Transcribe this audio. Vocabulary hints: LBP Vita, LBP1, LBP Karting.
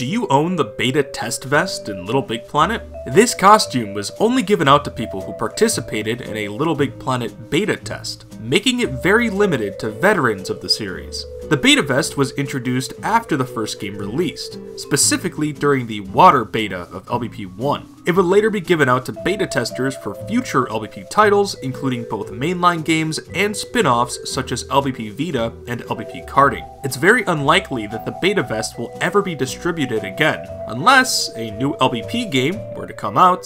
Do you own the beta test vest in Little Big Planet? This costume was only given out to people who participated in a Little Big Planet beta test, making it very limited to veterans of the series. The beta vest was introduced after the first game released, specifically during the water beta of LBP 1. It would later be given out to beta testers for future LBP titles, including both mainline games and spin-offs such as LBP Vita and LBP Karting. It's very unlikely that the beta vest will ever be distributed again, unless a new LBP game were to come out.